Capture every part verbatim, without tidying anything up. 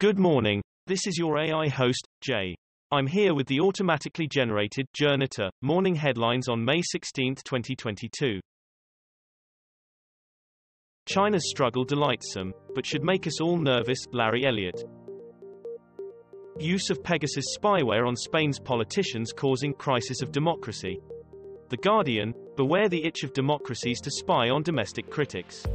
Good morning. This is your A I host, Jay. I'm here with the automatically generated Journato morning headlines on May sixteenth, twenty twenty-two. China's struggle delights some, but should make us all nervous, Larry Elliott. Use of Pegasus spyware on Spain's politicians causing crisis of democracy. The Guardian, beware the itch of democracies to spy on domestic critics.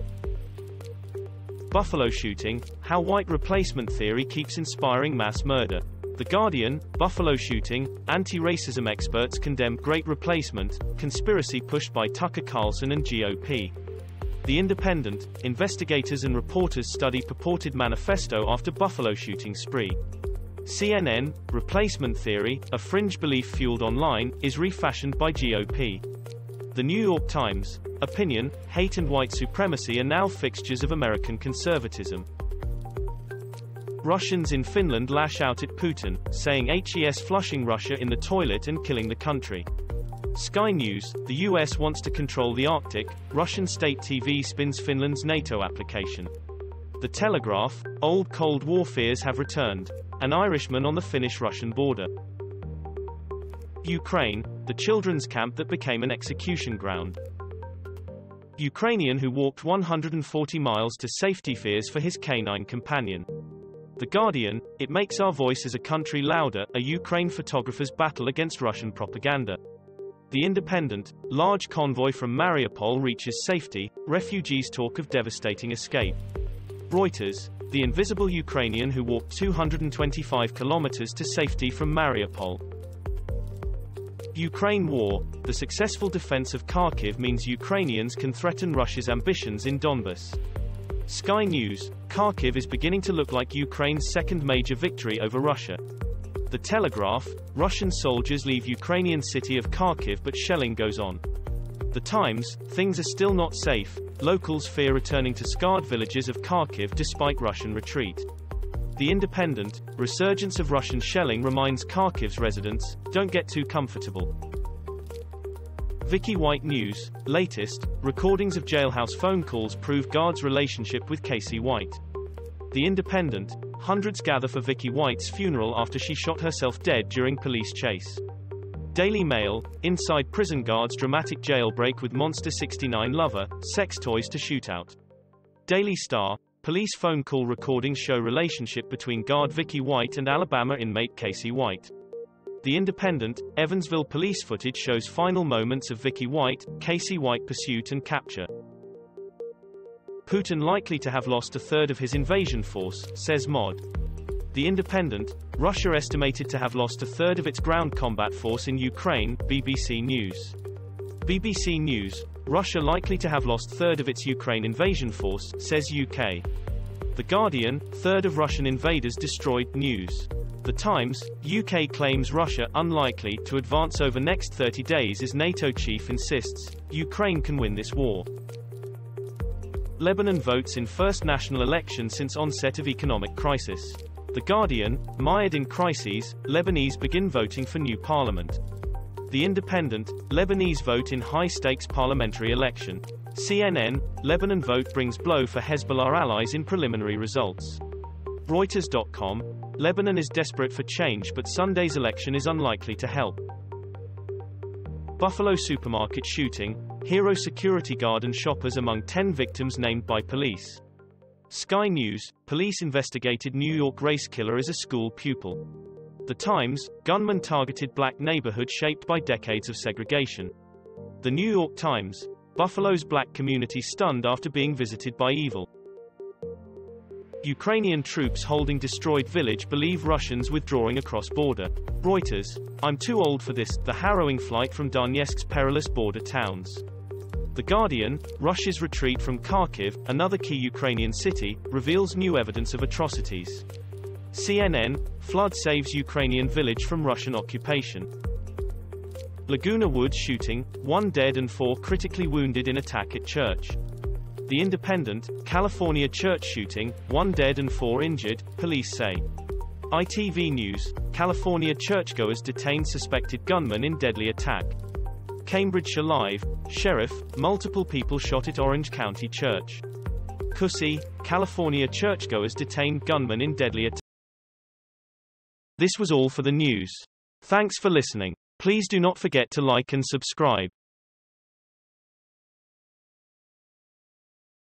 Buffalo shooting, how white replacement theory keeps inspiring mass murder. The Guardian, Buffalo shooting, anti-racism experts condemn Great Replacement, conspiracy pushed by Tucker Carlson and G O P. The Independent, investigators and reporters study purported manifesto after Buffalo shooting spree. C N N, replacement theory, a fringe belief fueled online, is refashioned by G O P. The New York Times, opinion, hate and white supremacy are now fixtures of American conservatism. Russians in Finland lash out at Putin, saying he's flushing Russia in the toilet and killing the country. Sky News, the U S wants to control the Arctic, Russian state T V spins Finland's NATO application. The Telegraph, old Cold War fears have returned. An Irishman on the Finnish-Russian border. Ukraine, the children's camp that became an execution ground. Ukrainian who walked one hundred forty miles to safety fears for his canine companion. The Guardian, it makes our voice as a country louder, a Ukraine photographer's battle against Russian propaganda. The Independent, large convoy from Mariupol reaches safety, refugees talk of devastating escape. Reuters, the invisible Ukrainian who walked two hundred twenty-five kilometers to safety from Mariupol. Ukraine war, the successful defense of Kharkiv means Ukrainians can threaten Russia's ambitions in Donbas. Sky News, Kharkiv is beginning to look like Ukraine's second major victory over Russia. The Telegraph, Russian soldiers leave Ukrainian city of Kharkiv but shelling goes on. The Times, things are still not safe, locals fear returning to scarred villages of Kharkiv despite Russian retreat. The Independent, resurgence of Russian shelling reminds Kharkiv's residents, don't get too comfortable. Vicky White news, latest, recordings of jailhouse phone calls prove guards' relationship with Casey White. The Independent, hundreds gather for Vicky White's funeral after she shot herself dead during police chase. Daily Mail, inside prison guards dramatic jailbreak with Monster sixty-nine lover, sex toys to shootout. Daily Star, police phone call recordings show relationship between guard Vicky White and Alabama inmate Casey White. The Independent, Evansville police footage shows final moments of Vicky White, Casey White pursuit and capture. Putin likely to have lost a third of his invasion force, says Mod. The Independent, Russia estimated to have lost a third of its ground combat force in Ukraine, B B C News. B B C News, Russia likely to have lost third of its Ukraine invasion force, says U K. The Guardian, third of Russian invaders destroyed, news. The Times, U K claims Russia unlikely to advance over next thirty days as NATO chief insists, Ukraine can win this war. Lebanon votes in first national election since onset of economic crisis. The Guardian, mired in crises, Lebanese begin voting for new parliament. The Independent, Lebanese vote in high-stakes parliamentary election. C N N, Lebanon vote brings blow for Hezbollah allies in preliminary results. Reuters dot com, Lebanon is desperate for change but Sunday's election is unlikely to help. Buffalo supermarket shooting, hero security guard and shoppers among ten victims named by police. Sky News, police investigated New York race killer as a school pupil. The Times, gunman targeted black neighborhood shaped by decades of segregation. The New York Times, Buffalo's black community stunned after being visited by evil. Ukrainian troops holding destroyed village believe Russians withdrawing across border. Reuters, I'm too old for this, the harrowing flight from Donetsk's perilous border towns. The Guardian, Russia's retreat from Kharkiv, another key Ukrainian city, reveals new evidence of atrocities. C N N, flood saves Ukrainian village from Russian occupation. Laguna Woods shooting, one dead and four critically wounded in attack at church. The Independent, California church shooting, one dead and four injured, police say. I T V News, California churchgoers detain suspected gunman in deadly attack. Cambridgeshire Live, sheriff, multiple people shot at Orange County Church. Cussie, California churchgoers detained gunman in deadly attack. This was all for the news. Thanks for listening. Please do not forget to like and subscribe.